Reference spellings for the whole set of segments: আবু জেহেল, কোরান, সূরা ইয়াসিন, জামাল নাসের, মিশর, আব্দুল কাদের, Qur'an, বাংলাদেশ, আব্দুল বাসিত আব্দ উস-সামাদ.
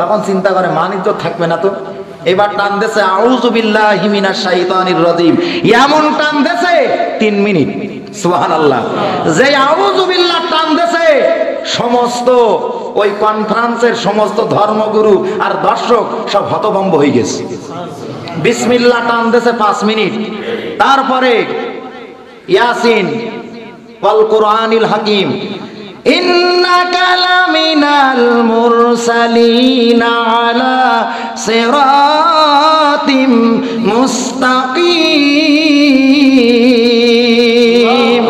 তখন চিন্তা করে মানিজ্য থাকবে না। তো এবার টান দেছে আউযু বিল্লাহি মিনাশ শাইতানির রাজিম, এমন টান দেছে 3 মিনিট। সুবহানাল্লাহ। যে আউযু বিল্লাহ টান দেছে সমস্ত ওই কনফারেন্সের সমস্ত ধর্মগুরু আর দর্শক সব হতভম্ব হয়ে গেছে। বিসমিল্লাহ টান দেছে 5 মিনিট। তারপরে ইয়াসিন ওয়াল কুরআনিল হাকিম ইন্নাকা লামিনাল মুরসালিন আলা সিরাতিম মুস্তাকিম।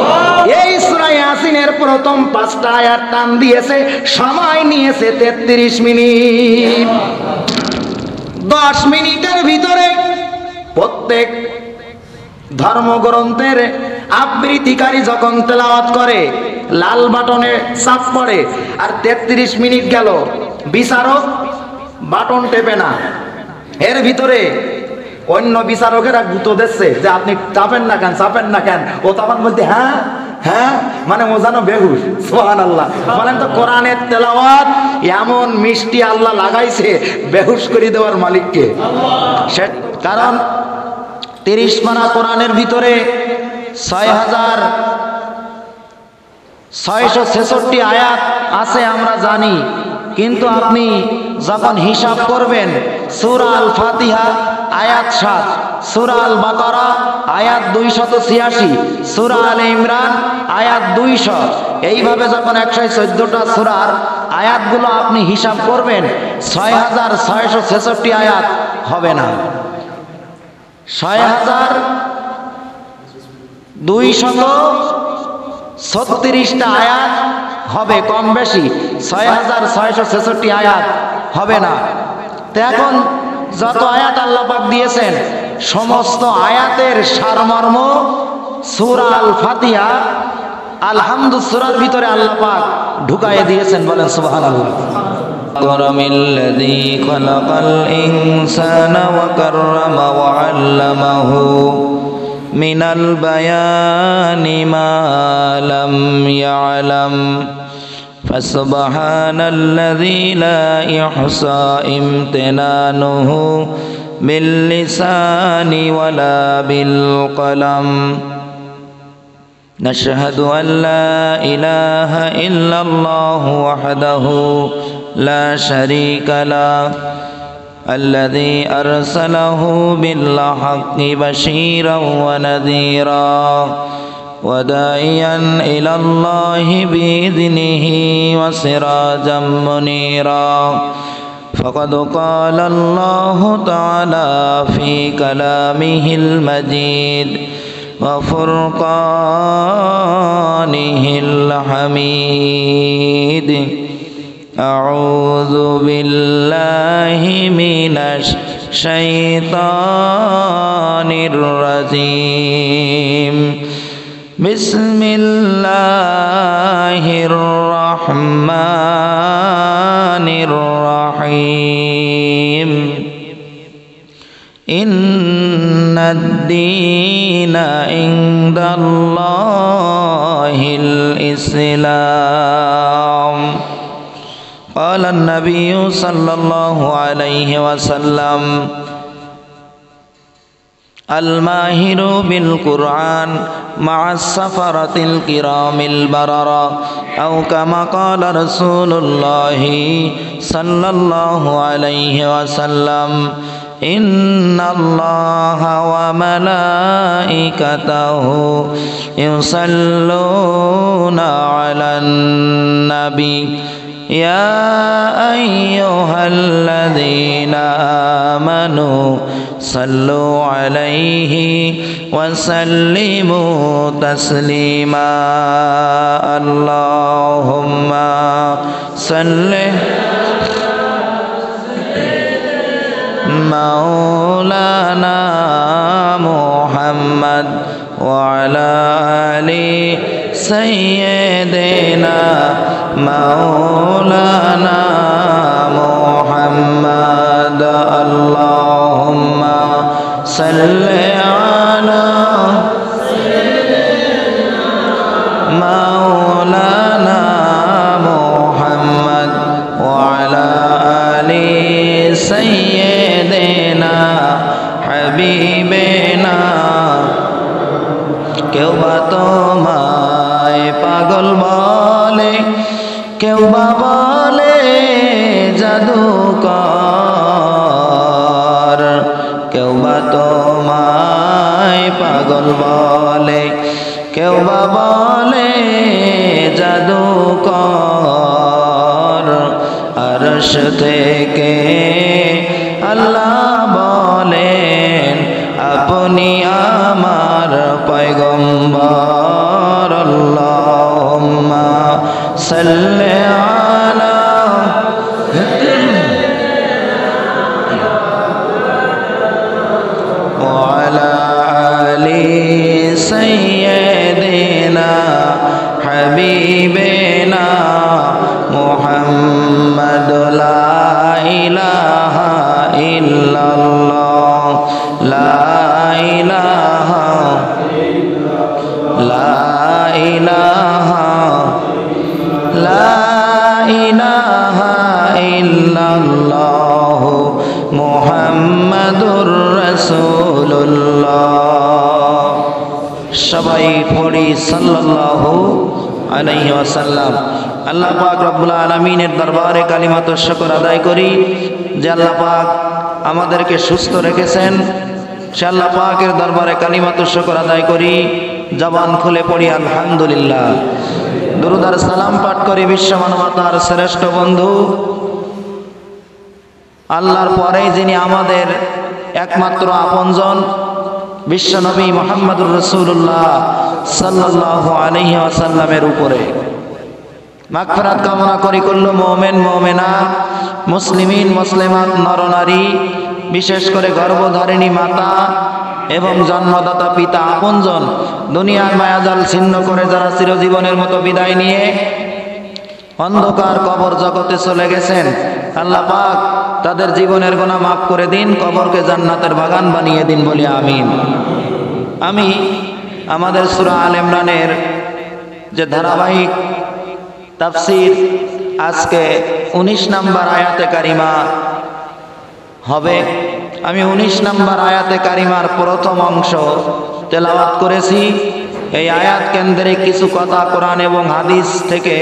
এই সূরা ইয়াসিনের প্রথম 5টা আয়াত টান দিয়েছে, সময় নিয়েছে 33 মিনিট। 10 মিনিটের ভিতরে প্রত্যেক ধর্মগ্রন্থের আবৃত্তিকারী যখন তেলাওয়াত করে লাল বাটনে চাপ পড়ে, আর 33 মিনিট গেল বিচারক বাটন টেপে না। এর ভিতরে অন্য বিচারকেরা গুঁতো দিচ্ছে যে আপনি চাপেন না কেন, চাপেন না কেন। ও তখন বলতে হ্যাঁ হ্যাঁ, মানে ও জানো বেহুশ। সুবহানাল্লাহ। বলেন তো কোরআনের তেলাওয়াত এমন মিষ্টি আল্লাহ লাগাইছে, বেহুশ করে দেওয়ার মালিককে আল্লাহ। কারণ 30 পারা কোরআনের ভিতরে 6666 আয়াত আছে আমরা জানি, কিন্তু আপনি যখন হিসাব করবেন সূরা আল ফাতিহা আয়াত 7, সূরা আল বাকারা আয়াত 286, সূরা আল ইমরান আয়াত 200, এইভাবে যখন 114টা সূরার আয়াতগুলো আপনি হিসাব করবেন 6666 আয়াত হবে না, 6236টা আয়াত হবে, কম বেশি 6666 আয়াত হবে না। তো এখন যত আয়াত আল্লাহ পাক দিয়েছেন সমস্ত আয়াতের সারমর্ম সূরা আল ফাতিহা আলহামদুলিল্লাহ সূরার ভিতরে আল্লাহ পাক ঢুকাইয়ে দিয়েছেন। বলেন সুবহানাল্লাহ। আল্লাযী খালাকাল ইনসানা ওয়া কাররামা ওয়া আল্লামাহু মিনাল বায়ানি মা লাম ইয়ালাম ফাসুবহানাল্লাযী লা ইহসা ইমতিনানুহু বিল লিসানি ওয়া লা বিল কলম। نشهد أن لا إله إلا الله وحده لا شريك له الذي أرسله بالحق بشيرا ونذيرا وداعيا إلى الله بإذنه وسراجا منيرا فقد قال الله تعالى في كلامه المجيد وفرقانه الحميد أعوذ بالله من الشيطان الرجيم بسم الله الرحمن الرحيم إن الدين عند الله الإسلام قال النبي صلى الله عليه وسلم الماهر بالقرآن مع السفرة الكرام البررة أو كما قال رسول الله صلى الله عليه وسلم إن الله وملائكته يصلون على النبي يا أيها الذين آمنوا صلوا عليه وسلموا تسليما اللهم صل مولانا محمد وعلى آل سيدنا مولانا محمد اللهم صل على سيدنا مولانا محمد وعلى آل सैयदेना हबीबेना क्यों बा तुम्हारे पागल बोले क्यों बा बोले जादूकार क्यों बा तुम्हारे पागल बोले क्यों बा बोले जादूकार अर्श के अल्लाह बोलें अपनी आमार पैगम्बर अल्लाहुम्मा सल्ले अला व अला आलि सय्यदिना हबीबिना मुहम्मद ला इलाहा इल्लल्लाह ला इलाहा ला इलाहा ला इलाहा इल्लल्लाह मुहम्मदुर रसूलुल्लाह। सबाई पढ़ी सल्लल्लाहु अलैहि वसल्लाम। अल्लाह पाक रब्बुल आलमीनेर दरबारे कालिमात शुक्र आदाय करी जे अल्लाह पाक आमादेरके सुस्थ रेखेছেন। अल्लाह पाकेर दरबारे कालिमात शुक्र आदाय करी जबान खुले पड़ी अल्हम्दुलिल्लाह। दुरूद और सालाम पाठ करी विश्व मानवतार श्रेष्ठ बंधु अल्लाहर परेই যিনি আমাদের একমাত্র আপনজন বিশ্ব নবী মুহাম্মদুর রাসূলুল্লাহ সাল্লাল্লাহু আলাইহি ওয়াসাল্লামের উপরে মাগফিরাত কামনা করি কুল্লু মুমিন মুমিনা মুসলিমিন মুসলিমাত নর নারী বিশেষ করে গর্ভধারিণী মাতা এবং জন্মদাতা পিতা আপনজন দুনিয়ার মায়াজাল ছিন্ন করে যারা চিরজীবনের মতো বিদায় নিয়ে अंधकार कबर जगते चले गेছেন अल्लाह पाक तादेर जीवनेर गुनाह माफ करे दिन कबर के जन्नतेर बागान बनिए दिन बोली आमीन। आमी आमादेर सूरा आल इमरानेर जे धाराबाहिक तफसिर आजके 19 नम्बर आयाते कारिमा हबे आमी 19 नम्बर आयाते कारिमार प्रथम अंश तेलावत करेছি। এই आयात केंद्रिक किछु कथा कुरान एवं हादिस थेके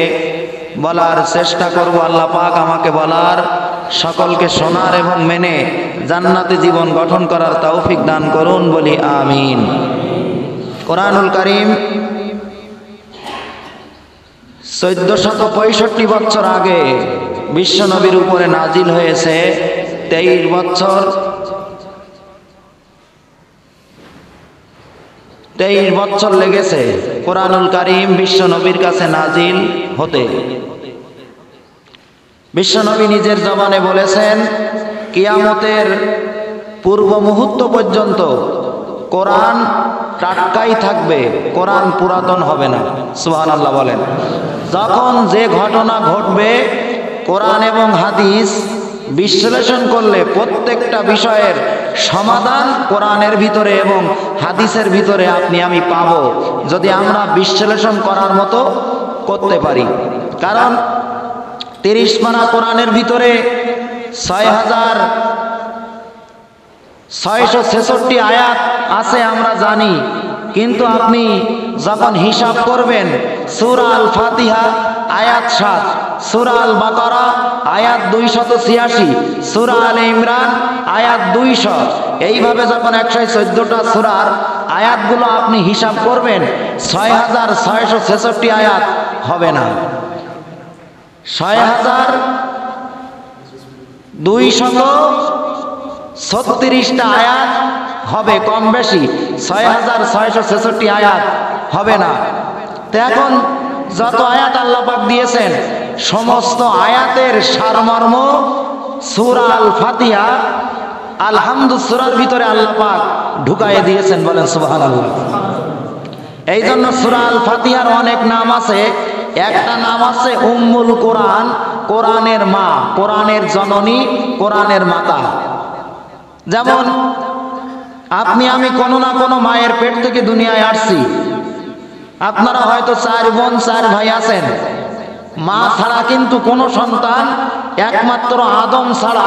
বলার চেষ্টা করব। আল্লাহ পাক আমাকে বলার সকলকে শোনার এবং মেনে জান্নাতে জীবন গঠন করার তৌফিক দান করুন বলি আমিন। কুরআনুল কারীম 1465 বছর আগে বিশ্ব নবীর উপরে নাজিল হয়েছে। 23 বছর লেগেছে কুরআনুল কারীম বিশ্ব নবীর কাছে নাজিল হতে। বিশ্ব নবী নিজের জবানে বলেছেন কিয়ামতের পূর্ব মুহূর্ত পর্যন্ত কোরআন টাটকাই থাকবে, কোরআন পুরাতন হবে না। সুবহানাল্লাহ বলেন। যখন যে ঘটনা ঘটবে কোরআন এবং হাদিস বিশ্লেষণ করলে প্রত্যেকটা বিষয়ের समाधान কোরআনের ভিতরে এবং হাদিসের ভিতরে আপনি আমি পাবো যদি আমরা বিশ্লেষণ করার মতো করতে পারি। কারণ 30 পারা কোরআনের ভিতরে 6666 আয়াত আছে আমরা জানি, কিন্তু আপনি যখন হিসাব করবেন সূরা আল ফাতিহা আয়াত 7, সূরা আল বাকারা আয়াত 286, সূরা আল ইমরান আয়াত 200, এইভাবে যখন 114টা সূরার আয়াতগুলো আপনি হিসাব করবেন 6666 আয়াত হবে না, 6236টা আয়াত হবে কম বেশি, 6666 আয়াত হবে না। তো এখন যত আয়াত আল্লাহ পাক দিয়েছেন সমস্ত আয়াতের সারমর্ম সূরা আল ফাতিহা আলহামদুলিল্লাহ সূরার ভিতরে আল্লাহ পাক ঢুকায়ে দিয়েছেন বলেন সুবহানাল্লাহ। এই জন্য সূরা আল ফাতিহার অনেক নাম আছে। একটা নাম আছে উম্মুল কোরআন, কোরআনের মা, কোরআনের জননী, কোরআনের মাতা। যেমন আপনি আমি কোনো না কোনো মায়ের পেট থেকে দুনিয়ায় আসছি। আপনারা হয়তো চার বোন চার ভাই আছেন, मा छाड़ा किन्तु कोनो सन्तान एकमात्र आदम छाड़ा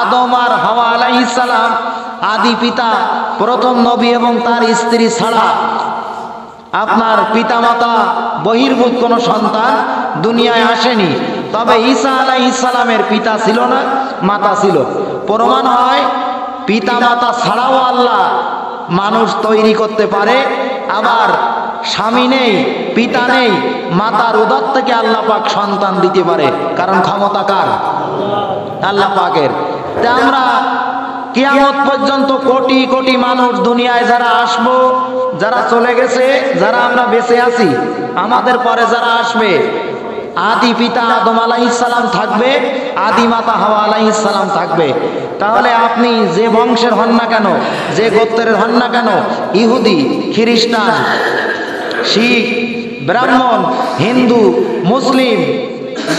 आदम और हवा आलाइहिस सालाम आदि पिता प्रथम नबी एवं तार स्त्री छाड़ा आपनार पितामाता बहिर्भूत कोनो सन्तान दुनियाय आसेनी। तबे ईसा आलाइहिस सालामेर पिता छिलो ना माता छिलो। प्रमाण हय पितामाता छाड़ाओ आल्लाह मानुष तैरी करते पारे। आबार स्वामी नहीं पिता नहीं मातार उदर थेके आल्लाह पाक सन्तान दिते पारे, कारण क्षमता कार आल्लाह पाकेर। ते आमरा कियामत पर्यन्त कोटी कोटी मानुष दुनियाय जारा आसबो, जारा चले गेछे, जारा आमरा बेঁচে आছি, आमादेर परे जारा आसबे आदि पिता आदम आलाइहिस सालाम थाकबे, आदि माता हवा आलाइहिस सालाम थाकबे। ताहले आपनी जे वंशेर हन ना केन, जे गोत्रेर हन ना केन, इहुदी ख्रिस्टान শিখ ব্রাহ্মণ হিন্দু মুসলিম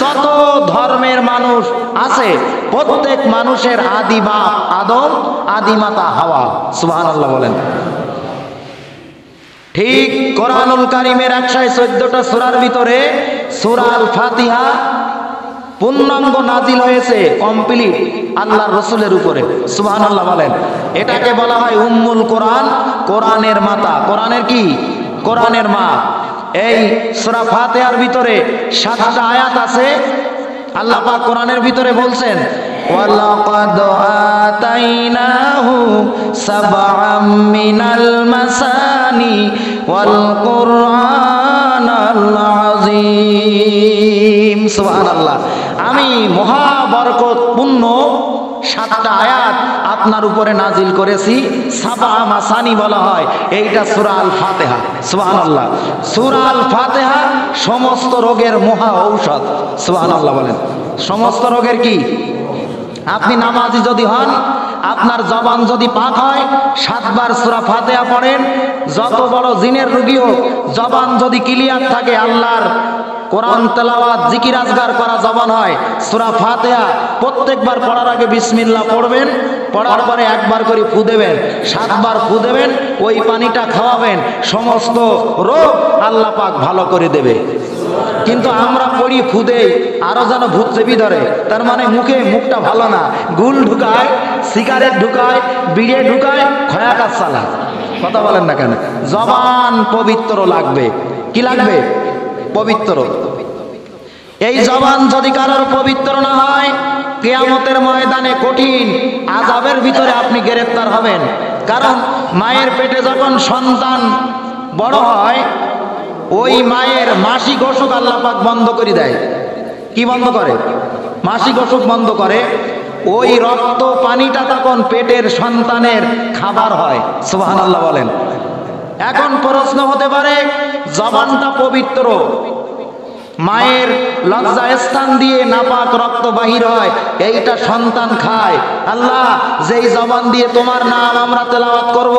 যত ধর্মের মানুষ আছে প্রত্যেক মানুষের আদি বাপ আদম আদি মাতা হাওয়া। সুবহানাল্লাহ বলেন। ঠিক কোরআনুল কারীমের ১১৪টা সূরার ভিতরে সূরা আল ফাতিহা পূর্ণাঙ্গ নাজিল হয়েছে কমপ্লিট আল্লাহর রাসূলের উপরে। সুবহানাল্লাহ বলেন। এটাকে বলা হয় উম্মুল কোরআন, কোরআনের মাতা। কোরআনের কি? কোরআনের মা। এই সূরা ফাতিহার ভিতরে ৭টা আয়াত আছে। আল্লাহ পাক কোরআনের ভিতরে বলছেন ওয়ালাকাদ আতাইনাহু সাবআম মিনাল মাসানি ওয়াল কুরআনাল আযীম। সুবহানাল্লাহ। আমি মহা বরকতপূর্ণ ৭টা আয়াত আপনার উপরে নাজিল করেছি। সাবা মাসানি বলা হয় এইটা সূরা আল ফাতিহা। সুবহানাল্লাহ। সূরা আল ফাতিহা সমস্ত রোগের মহা ঔষধ। সুবহানাল্লাহ বলেন। সমস্ত রোগের কি? আপনি নামাজি যদি হন, আপনার জবান যদি পাক হয়, 7 বার সূরা ফাতিহা পড়েন, যত বড় জিনের রোগী হোক জবান যদি ক্লিয়ার থাকে, আল্লাহর কোরআন তেলাওয়াত জিকির আজগার করা জবান হয়, সূরা ফাতিহা প্রত্যেকবার পড়ার আগে বিসমিল্লাহ পড়বেন, পড়ার পরে একবার করে ফু দেবেন, 7 বার ফু দেবেন, ওই পানিটা খাওয়াবেন, সমস্ত রোগ আল্লাহ পাক ভালো করে দেবে। কিন্তু আমরা পড়ি ফু দেই, আরও যেন ভূত চেপি ধরে, তার মানে মুখটা ভালো না, গুল ঢুকায়, সিগারেট ঢুকায়, বিড়ে ঢুকায়, খয়া কাজ চালা। কথা বলেন না কেন? জবান পবিত্র লাগবে। কি লাগবে? পবিত্র। এই জবান যদি কারোর পবিত্র না হয়, কিয়ামতের ময়দানে কঠিন আযাবের ভিতরে আপনি গ্রেফতার হবেন। কারণ মায়ের পেটে যখন সন্তান বড় হয়, ওই মায়ের মাসিক অসুখ আল্লাহ পাক বন্ধ করে দেয়। কি বন্ধ করে? মাসিক অসুখ বন্ধ করে। ওই রক্ত পানিটা তখন পেটের সন্তানের খাবার হয়। সুবহানাল্লাহ বলেন। এখন প্রশ্ন হতে পারে, জবানটা পবিত্র, মায়ের লজ্জা স্থান দিয়ে নাপাক রক্ত বাহির হয়, এইটা সন্তান খায়। আল্লাহ, যেই জবান দিয়ে তোমার নাম আমরা তেলাওয়াত করব,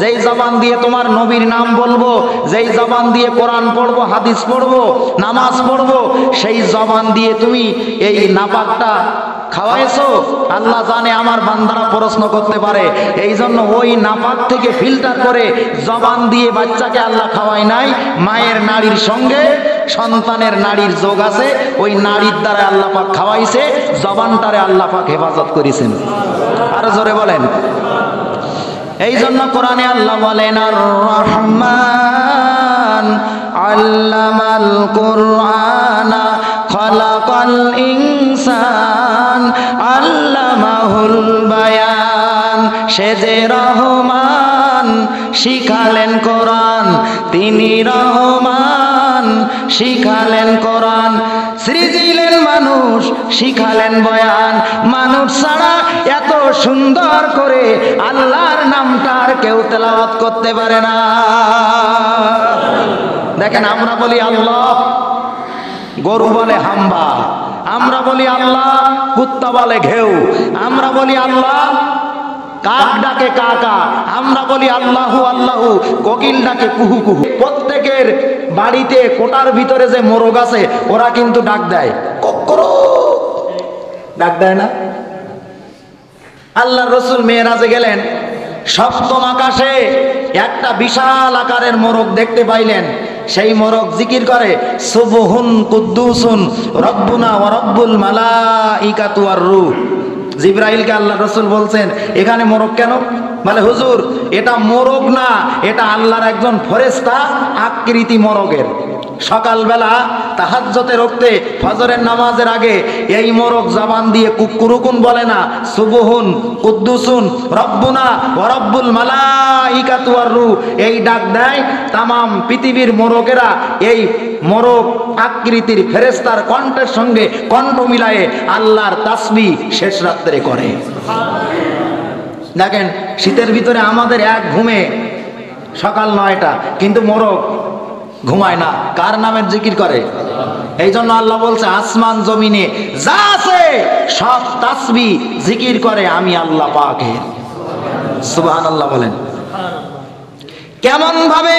যেই জবান দিয়ে তোমার নবীর নাম বলবো, যেই জবান দিয়ে কোরআন পড়ব, হাদিস পড়ব, নামাজ পড়ব, সেই জবান দিয়ে তুমি এই নাপাকটা খাওয়াইছো। আল্লাহ জানে আমার বান্দারা প্রশ্ন করতে পারে, এই জন্য ওই নাপাক থেকে ফিল্টার করে জবান দিয়ে বাচ্চাকে আল্লাহ খাওয়ায় নাই। মায়ের নাড়ির সঙ্গে সন্তানের নাড়ির যোগ আছে, ওই নাড়ির দ্বারা আল্লাহ পাক খাওয়াইছে, জবানটারে আল্লাহ পাক হেফাজত করেছেন। আর জোরে বলেন। এই জন্য কোরআনে আল্লাহ বলেন আর রহমান আল্লামাল কুরআন খলাকাল ইনসান আল্লামাহুল বায়ান। সে যে রহমান শিখালেন কোরআন, তিনি রহমান শিখালেন কোরআন, সৃজিলেন মানুষ শিখালেন বয়ান। মানুষ ছাড়া এত সুন্দর করে আল্লাহর নামটার কেউ তেলাওয়াত করতে পারে না। দেখেন, আমরা বলি আল্লাহ, গরু বলে হাম্বা, আমরা বলি আল্লাহ, কুত্তা বলে ঘেউ, আমরা বলি আল্লাহ, কাক ডাকে কাকা, আমরা বলি আল্লাহু আল্লাহু, কোকিল ডাকে কুহু কুহু। প্রত্যেকের বাড়িতে কোটার ভিতরে যে মোরগ আছে, ওরা কিন্তু ডাক দেয়, কক্করো ডাক দেয় না। আল্লাহর রাসূল মেরাজে গেলেন, सप्तम आकाशे एक विशाल आकारेर मोरग देखते पाइलेन। सेई मोरग जिकिर करे सुबहुन कुद्दुसुन रब्बुना व रब्बुल मलाइकातु वर रूह। जिब्राइल के आल्लाह रसूल बोलছেন এখানে মোরগ কেন? বলে হুজুর এটা মোরগ না, এটা আল্লাহর একজন ফেরেশতা আকৃতি মোরগের। सकाल बेला তাহাজ্জুদে রক্তে ফজরের নামাজের আগে এই মোরগ জবান দিয়ে কুকুরুকুন বলে না সুবহুন কুদ্দুসুন রব্বুনা ওয়া রব্বুল মালাইকাতু ওয়ার রূহ। এই ডাক দেয় तमाम পৃথিবীর মোরগেরা। এই মোরগ আকৃতির ফেরেশতার কণ্ঠের সঙ্গে কণ্ঠ মিলায়ে আল্লাহর তাসবিহ শেষ রাতে করে। সুবহানাল্লাহ। দেখেন শীতের ভিতরে আমাদের এক ঘুমে সকাল ৯টা, কিন্তু মোরগ ঘুমায় না। কার নামের জিকির করে? এইজন্য আল্লাহ বলছে আসমান জমিনে যা আছে সব তাসবিহ জিকির করে আমি আল্লাহ পাকের। সুবহানাল্লাহ বলেন। কেমন ভাবে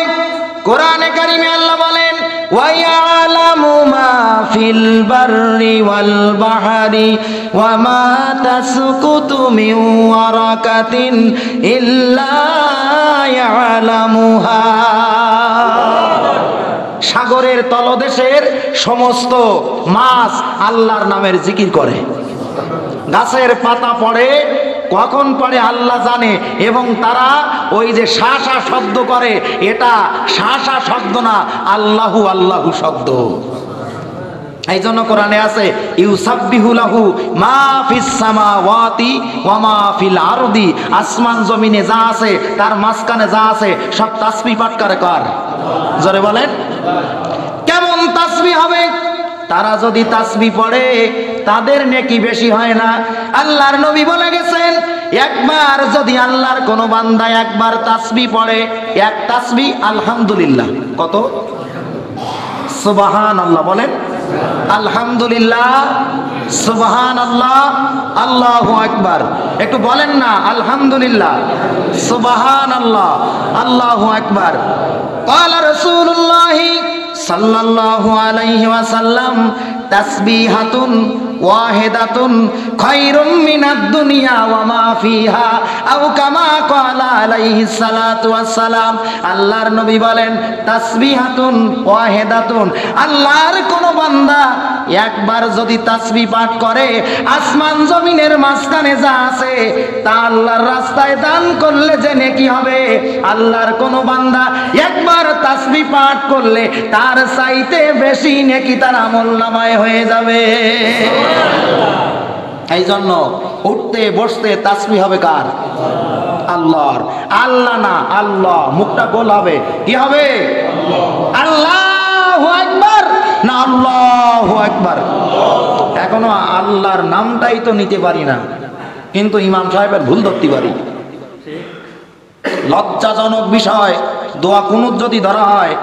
কোরআনে কারিমে আল্লাহ বলেন ওয়া ইয়ালামু মা ফিল বাররি ওয়াল বাহরি ওয়া মা তাসকুতু মিন ওয়ারাকাতিন ইল্লা ইয়ালামুহা। সাগরের তলদেশের সমস্ত মাছ আল্লাহর নামের জিকির করে। গাছের পাতা পড়ে, কখন পড়ে আল্লাহ জানে। এবং তারা ওই যে শাশা শব্দ করে, এটা শাশা শব্দ না, আল্লাহু আল্লাহু শব্দ। এই জন্য কোরআনে আছে ইউসাব্বিহু লাহু মা ফিস সামাওয়াতি ওয়া মা ফিল আরদি। আসমান জমিনে যা আছে তার মাঝখানে যা আছে সব তাসবিহ পাঠ করে। কার? জোরে বলেন। কেমন তাসবিহ হবে? তারা যদি তাসবিহ পড়ে তাদের নেকি বেশি হয় না। আল্লাহর নবী বলে গেছেন একবার যদি আল্লাহর কোন বান্দা একবার তাসবিহ পড়ে, এক তাসবিহ আলহামদুলিল্লাহ। কত? সুবহানাল্লাহ বলেন। আলহামদুলিল্লাহ, সুবহানাল্লাহ, আল্লাহু আকবার। একটু বলেন না আলহামদুলিল্লাহ, সুবহানাল্লাহ, আল্লাহু আকবার। قال رسول الله صلى الله عليه وسلم تسبيحة واحدة خير من الدنيا وما فيها أو كما قال عليه الصلاة والسلام। আল্লাহর নবী বলেন তাসবিহাতুন ওয়াহিদাতুন, আল্লাহর কোন বান্দা একবার যদি তাসবিহ পাঠ করে আসমান জমিনের মাঝখানে যা আছে তা আল্লাহর রাস্তায় দান করলে যে নেকি হবে, আল্লাহর কোন বান্দা একবার তাসবিহ পাঠ করলে তার চাইতে বেশি নেকি তার আমলনামায় হয়ে যাবে। এই জন্য উঠতে বসতে তাসবিহ হবে কার? আল্লাহর। আল্লাহ না আল্লাহ, মুখটা গোল হবে। কি হবে? আল্লাহু আকবার না আল্লাহু আকবার। এখনো আল্লাহর নামটাই তো নিতে পারি না, কিন্তু ইমাম সাহেবের ভুল ধরতে পারি। লজ্জাজনক বিষয়, দোয়া কুনুত যদি ধরা হয়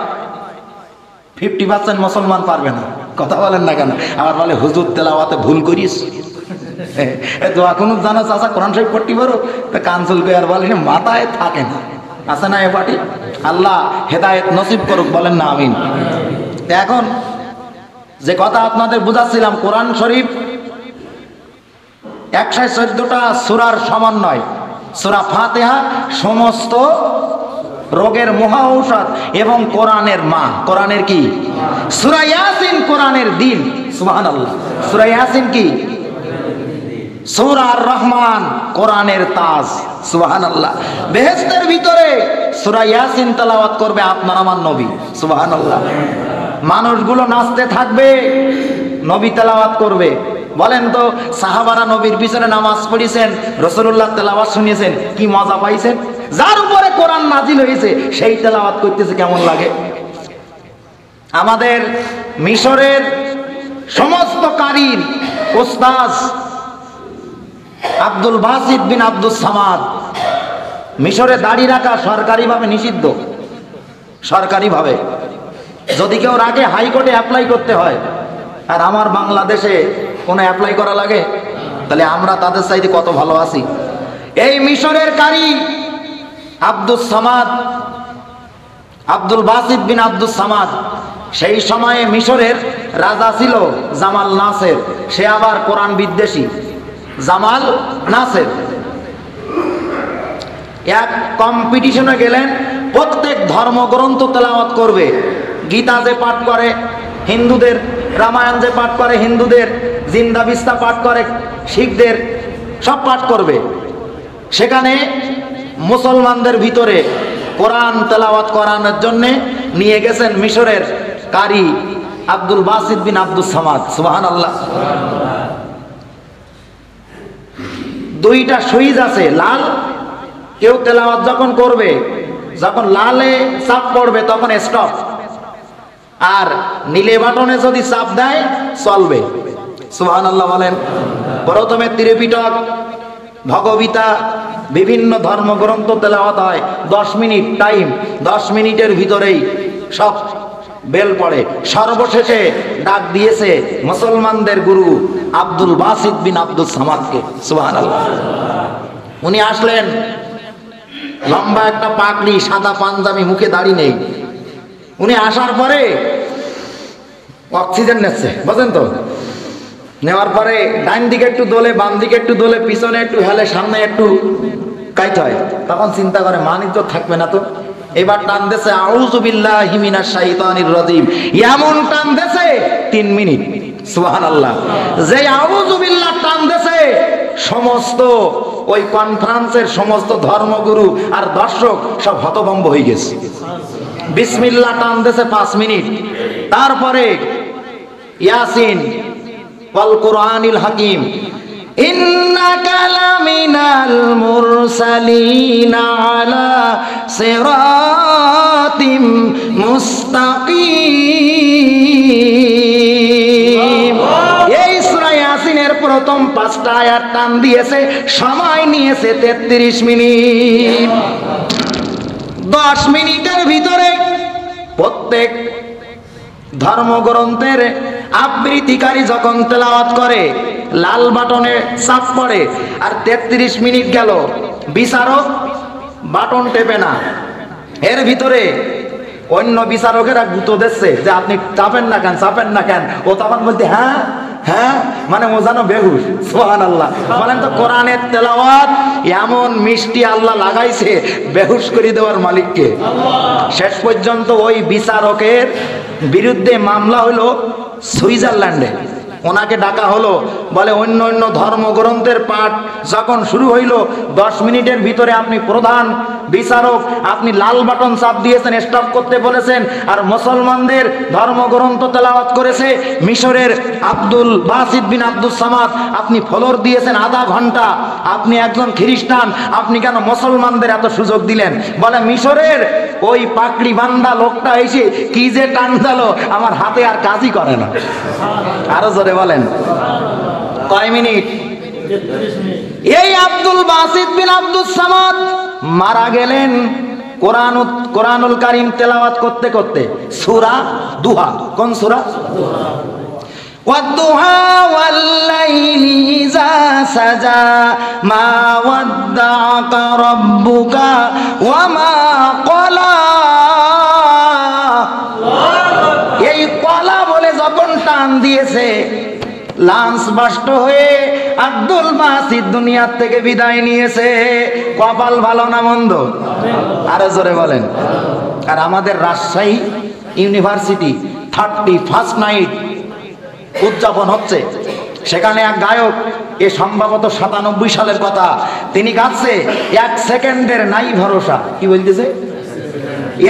50% মুসলমান পারবে না। কথা বলেন না কেন? আমার বলে হুজুর তেলাওয়াতে ভুল করিস। দোয়া কুনুত জানো চাচা? কোরআন শরীফ পড়তে পারো? তা কানসুল আর বলে মাথায় থাকে না। আছে না এ পাটি? আল্লাহ হেদায়েত নসিব করুক, বলেন না আমিন। এখন যে কথা আপনাদের বুঝাচ্ছিলাম, কোরআন শরীফ 114টা সূরার সমন্বয়। সূরা ফাতিহা সমস্ত রোগের মহা ঔষধ এবং কোরআনের মা। কোরআনের কি? সূরা ইয়াসিন কোরআনের দিন। সুবহানাল্লাহ। সূরা ইয়াসিন কি? সূরা আর রহমান কোরআনের তাজ। সুবহানাল্লাহ। বেহেশতের ভিতরে সূরা ইয়াসিন তেলাওয়াত করবে আপনার আমার নবী। সুবহানাল্লাহ। মানুষগুলো নাচতে থাকবে, নবী তেলাওয়াত করবে। বলেন তো সাহাবারা নবীর পিছনে নামাজ পড়েছেন, রাসূলুল্লাহ তেলাওয়াত শুনিয়েছেন, কি মজা পাইছেন? যার উপরে কোরআন নাজিল হয়েছে সেই তেলাওয়াত করতেছে, কেমন লাগে? আমাদের মিশরের সমস্ত কারীর উস্তাদ আব্দুল বাসিত আব্দ উস-সামাদ। মিশরে দাড়ি রাখা সরকারিভাবে নিষিদ্ধ। সরকারিভাবে যদি কেউ রাখে হাইকোর্টে অ্যাপ্লাই করতে হয়। আর আমার বাংলাদেশে কোনো অ্যাপ্লাই করা লাগে? তাহলে আমরা তাদের চাইতে কত ভালো আছি। এই মিশরের Qari Abdus Samad, আব্দুল বাসিত আব্দ উস-সামাদ। সেই সময়ে মিশরের রাজা ছিল জামাল নাসের। সে আবার কোরআন বিদ্বেষী জামাল নাসের। এক কম্পিটিশনে গেলেন, প্রত্যেক ধর্মগ্রন্থ তেলাওয়াত করবে। গীতা যে পাঠ করে হিন্দুদের, রামায়ণ যে পাঠ করে হিন্দুদের, জিন্দা বিস্তা পাঠ করে শিখদের, সব পাঠ করবে। সেখানে মুসলমানদের ভিতরে কোরআন তেলাওয়াত করানোর জন্যে নিয়ে গেছেন মিশরের কারি আব্দুল বাসিত বিন আব্দ উস-সামাদ। সুবহানাল্লাহ। দুইটা সুইজ আছে, লাল, কেউ তেলাওয়াত যখন করবে, যখন লালে চাপ পড়বে তখন স্টপ, আর নীলে বাটনে যদি চাপ দেয় চলবে। সুবহানাল্লাহ বলেন। প্রথমে ত্রিপিটক, ভগবীতা, বিভিন্ন ধর্মগ্রন্থ তেলাওয়াত হয় 10 মিনিট টাইম, 10 মিনিটের ভিতরেই সব বেল পড়ে। সর্বশেষে ডাক দিয়েছে মুসলমানদের গুরু আব্দুল বাসিত বিন আব্দ উস-সামাদকে। সুবহানাল্লাহ। উনি আসলেন, লম্বা একটা পাগড়ি, সাদা পাঞ্জাবি, মুখে দাড়ি নেই। উনি আসার পরে অক্সিজেন নিচ্ছে, বুঝেন তো? নেওয়ার পরে ডান দিকে একটু দোলে, বাম দিকে একটু দোলে, পিছনে একটু হেলে, সামনে একটু কাইতে হয়। তখন চিন্তা করে মানিত থাকবে না তো। এবার টান দেশে আউযু বিল্লাহি মিনাশ শাইতানির রাজীম, এমন টান দেশে 3 মিনিট। সুবহানাল্লাহ। যে আউযু বিল্লাহ টান দেশে, সমস্ত ওই কনফারেন্সের সমস্ত ধর্মগুরু আর দর্শক সব হতভম্ব হয়ে গেছে। বিসমিল্লাহ টান দেশে 5 মিনিট, তারপরে ইয়াসিন ওয়াল কুরআনিল হাকিম ইন্নাকা লামিনাল মুরসালিন আলা সিরাতিম মুস্তাকিম। এই সূরা ইয়াসিনের প্রথম 5টা আয়াত টান দিয়েছে, সময় নিয়েছে 33 মিনিট। 10 মিনিটের ভিতরে প্রত্যেক ধর্মগ্রন্থের আবৃত্তিকারী যখন তেলাওয়াত করে লাল বাটনে চাপ পড়ে, আর 33 মিনিট গেল, বিচারক বাটন টেপে না। এর ভিতরে অন্য বিচারকেরা গুঁতো দিচ্ছে যে আপনি চাপেন না কেন, চাপেন না কেন। ও তখন বলতে হ্যাঁ হ্যাঁ, মানে ও জানো বেহুশ। সুবহানাল্লাহ। বলেন তো, কোরআনের তেলাওয়াত এমন মিষ্টি আল্লাহ লাগাইছে বেহুশ করে দেওয়ার মালিককে। শেষ পর্যন্ত ওই বিচারকের বিরুদ্ধে মামলা হলো সুইজারল্যান্ডে। ওনাকে ডাকা হলো, বলে অন্য অন্য ধর্মগ্রন্থের পাঠ যখন শুরু হইল 10 মিনিটের ভিতরে আপনি প্রধান বিচারক, আপনি লাল বাটন চাপ দিয়েছেন, স্টপ করতে বলেছেন, আর মুসলমানদের ধর্মগ্রন্থ তেলাওয়াত করেছে মিশরের আব্দুল বাসিত বিন আব্দ উস-সামাদ, আপনি ফলোর দিয়েছেন আধা ঘন্টা, আপনি একজন খ্রিস্টান, আপনি কেন মুসলমানদের এত সুযোগ দিলেন? বলে মিশরের ওই পাকড়ি বান্দা লোকটা এসে কি যে টান দিলো, আমার হাতে আর কাজই করে না। আরো জোরে বলেন। কয় মিনিট? 33 মিনিট। এই আব্দুল বাসিত বিন আব্দ উস-সামাদ মারা গেলেন কোরআনুল কারীম তেলাওয়াত করতে করতে। সূরা দুহা, কোন সূরা? ওয়াদ-দুহা ওয়াল-লাইলি ইযা সাজা মা ওয়াদ্দাআকা রাব্বুকা ওয়া মা ক্বালা। এই ক্বালা বলে যখন টান দিয়েছে, লাঞ্চ বাষ্ট হয়ে আব্দুল বাসিত দুনিয়ার থেকে বিদায় নিয়েছে। কপাল ভালো না মন্দ? আরো জোরে বলেন। আর আমাদের রাজশাহী ইউনিভার্সিটি 31st নাইট উদযাপন হচ্ছে। সেখানে এক গায়ক, এ সম্ভবত 97 সালের কথা, তিনি গাচ্ছে এক সেকেন্ডের নাই ভরসা। কি বলতেছে?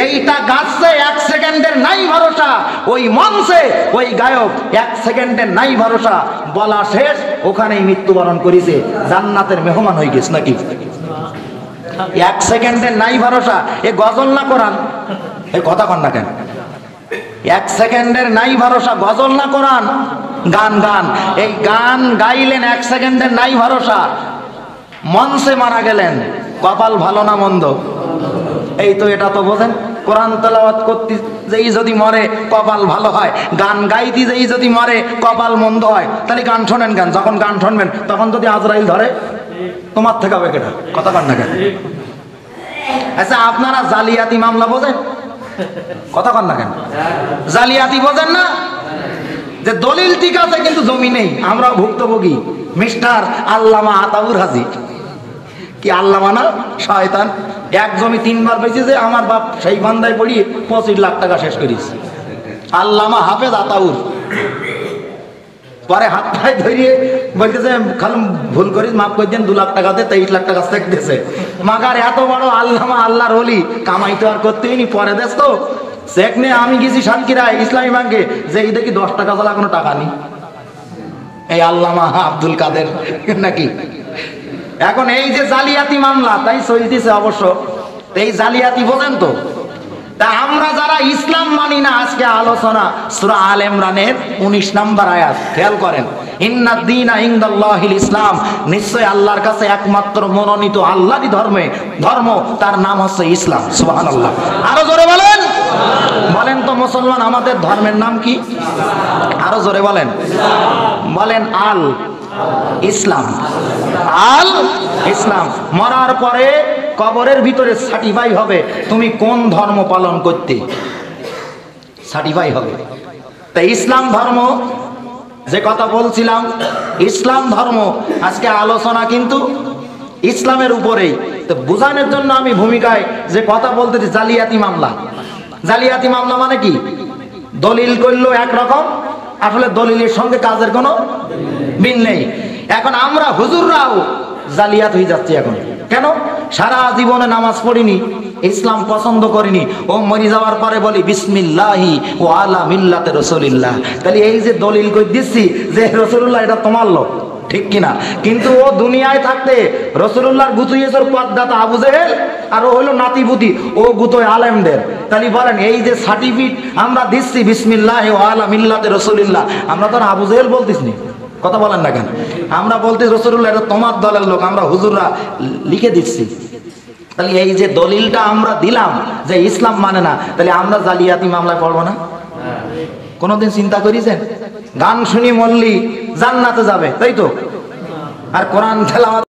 এইটা গাছে এক সেকেন্ডের নাই ভরসা, ওই মঞ্চে ওই গায়ক এক সেকেন্ডের নাই ভরসা বলা শেষ, ওখানেই মৃত্যুবরণ করেছে। জান্নাতের মেহমান হয়ে গেছে নাকি? এক সেকেন্ডের নাই ভরসা, এ গজল না কোরআন? এ কথা কন না কেন? এক সেকেন্ডের নাই ভরসা গজল না কোরআন? গান এই গান গাইলেন, এক সেকেন্ডের নাই ভরসা, মঞ্চে মারা গেলেন। কপাল ভালো না মন্দ? এই তো, এটা তো বোঝেন। কোরআন তেলাওয়াত করতে যেই যদি মরে কপাল ভালো হয়, গান গাইতে যেই যদি মরে কপাল মন্দ হয়। তাহলে গান শোনেন কেন? যখন গান শুনবেন তখন যদি আজরাইল ধরে, তোমার থেকে হবে কেটা? কথা বল না কেন? আচ্ছা, আপনারা জালিয়াতি মামলা বোঝেন? কথা বল না কেন? জালিয়াতি বোঝেন না? যে দলিল ঠিক আছে কিন্তু জমি নেই, আমরা ভুক্তভোগী। মিস্টার আল্লামা আতাউর হাজি कि आल्ला माना शयतान एक जमी तीन बार बेचे हमार बाप से बंदाय पड़िए 25 लाख टाका शेष करिस आल्लामा हाफेज आताउर पर हाथ पाए धरिए बोलते खाल भूल करिस माफ कर दिन 2 लाख टाका दे 23 लाख टाका सेक देसे मगर एत बड़ो आल्लामा आल्लाहर ओली कमाई तो और करतेई नी परे देस तो सेक ने आमी गेसि शांतिराय इस्लामी बैंके जे देखि 10 टाका ছাড়া কোনো টাকা নেই এই আল্লামা আব্দুল কাদের নাকি এখন এই যে জালিয়াতি মামলা তাই সইতেছে অবশ্য এই জালিয়াতি বলেন তো তা আমরা যারা ইসলাম মানি না আজকে আলোচনা সূরা আল ইমরানের 19 নম্বর আয়াত খেয়াল করেন ইন্নাদ দীনা ইনদাল্লাহিল ইসলাম নিশ্চয় আল্লাহর কাছে একমাত্র মনোনীত আল্লাহরই ধর্ম তার নাম হচ্ছে ইসলাম সুবহানাল্লাহ আরো জোরে বলেন বলেন তো মুসলমান আমাদের ধর্মের নাম কি আরো জোরে বলেন বলেন আল ইসলাম আল ইসলাম মরার পরে কবরের ভিতরে সার্টিফাই হবে তুমি কোন ধর্ম পালন করতে সার্টিফাই হবে তাই ইসলাম ধর্ম যে কথা বলছিলাম ইসলাম ধর্ম আজকে আলোচনা কিন্তু ইসলামের উপরেই তো বোঝানোর জন্য আমি ভূমিকায় যে কথা বলতেছি জালিয়াতি মামলা মানে কি দলিল করলো এক রকম আসলে দলিলের সঙ্গে কাজের কোনো মিল নেই এখন আমরা হুজুররাও জালিয়াত হয়ে যাচ্ছে এখন কেন সারা জীবনে নামাজ পড়িনি ইসলাম পছন্দ করিনি ও মরে যাওয়ার পরে বলি বিসমিল্লাহি ওয়া আলা মিল্লাতে রাসূলিল্লাহ তাহলে এই যে দলিল কই দিছি যে রাসূলুল্লাহ এটা তোমার লোক ঠিক কি না কিন্তু ও দুনিয়ায় থাকতে রাসূলুল্লাহর গুতুয়ের পদদাতা আবু জেহেল আর ও হলো নাতিপুতি ও গুতয় আলেমদের তাহলে বলেন এই যে সার্টিফিকেট আমরা দিছি বিসমিল্লাহি ওয়া আলা মিল্লাতে রাসূলিল্লাহ আমরা তো আবু জেহেল বলতিছি না কথা বলেন না কেন আমরা বলতে রাসূলুল্লাহ এটা তোমার দলের লোক আমরা হুজুররা লিখে দিছি তাহলে এই যে দলিলটা আমরা দিলাম যে ইসলাম মানে না তাহলে আমরা জালিয়াতি মামলা করব না কোনদিন চিন্তা করেছেন গান শুনি মল্লি জান্নাতে যাবে তাই তো আর কোরআন তেলাওয়াত